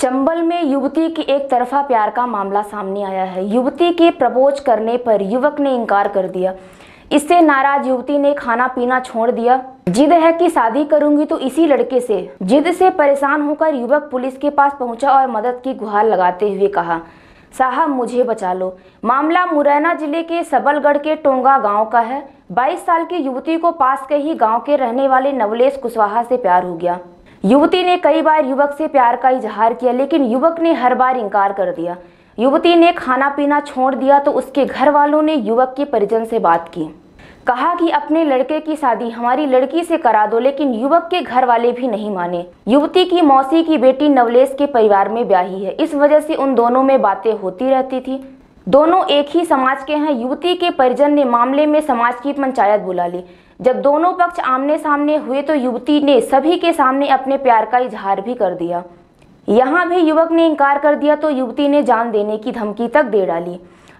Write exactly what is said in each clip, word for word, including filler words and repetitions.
चंबल में युवती की एक तरफा प्यार का मामला सामने आया है। युवती के प्रपोज करने पर युवक ने इनकार कर दिया। इससे नाराज युवती ने खाना पीना छोड़ दिया। जिद है कि शादी करूंगी तो इसी लड़के से। जिद से परेशान होकर युवक पुलिस के पास पहुंचा और मदद की गुहार लगाते हुए कहा, साहब मुझे बचा लो। मामला मुरैना जिले के सबलगढ़ के टोंगा गांव का है। बाईस साल की युवती को पास के ही गांव के रहने वाले नवलेश कुशवाहा से प्यार हो गया। युवती ने कई बार युवक से प्यार का इजहार किया, लेकिन युवक ने हर बार इनकार कर दिया। युवती ने खाना पीना छोड़ दिया तो उसके घर वालों ने युवक के परिजन से बात की, कहा कि अपने लड़के की शादी हमारी लड़की से करा दो, लेकिन युवक के घर वाले भी नहीं माने। युवती की मौसी की बेटी नवलेश के परिवार में ब्याही है, इस वजह से उन दोनों में बातें होती रहती थी। दोनों एक ही समाज के हैं। युवती के परिजन ने मामले में समाज की पंचायत बुला ली। जब दोनों पक्ष आमने सामने हुए तो युवती ने सभी के सामने अपने प्यार का इजहार भी कर दिया। यहाँ भी युवक ने इनकार कर दिया तो युवती ने जान देने की धमकी तक दे डाली।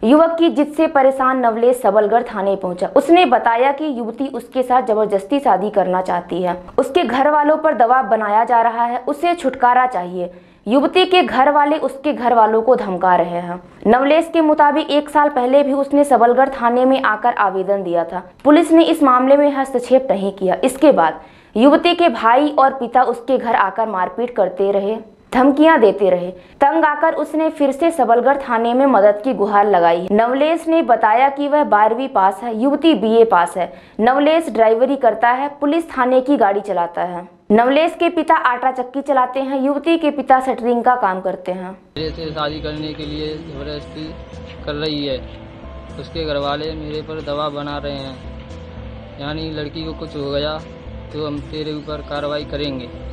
युवक की जिद से परेशान नवलेश सबलगढ़ थाने पहुंचा। उसने बताया कि युवती उसके साथ जबरदस्ती शादी करना चाहती है। उसके घर वालों पर दबाव बनाया जा रहा है, उसे छुटकारा चाहिए। युवती के घर वाले उसके घर वालों को धमका रहे हैं। नवलेश के मुताबिक एक साल पहले भी उसने सबलगढ़ थाने में आकर आवेदन दिया था। पुलिस ने इस मामले में हस्तक्षेप नहीं किया। इसके बाद युवती के भाई और पिता उसके घर आकर मारपीट करते रहे, धमकियां देते रहे। तंग आकर उसने फिर से सबलगढ़ थाने में मदद की गुहार लगाई। नवलेश ने बताया कि वह बारहवीं पास है, युवती बीए पास है। नवलेश ड्राइवरी करता है, पुलिस थाने की गाड़ी चलाता है। नवलेश के पिता आटा चक्की चलाते हैं, युवती के पिता शटरिंग का काम करते हैं। मेरे शादी करने के लिए जबरदस्ती कर रही है। उसके घर वाले मेरे पर दबाव बना रहे हैं, यानी लड़की को कुछ हो गया तो हम तेरे ऊपर कार्रवाई करेंगे।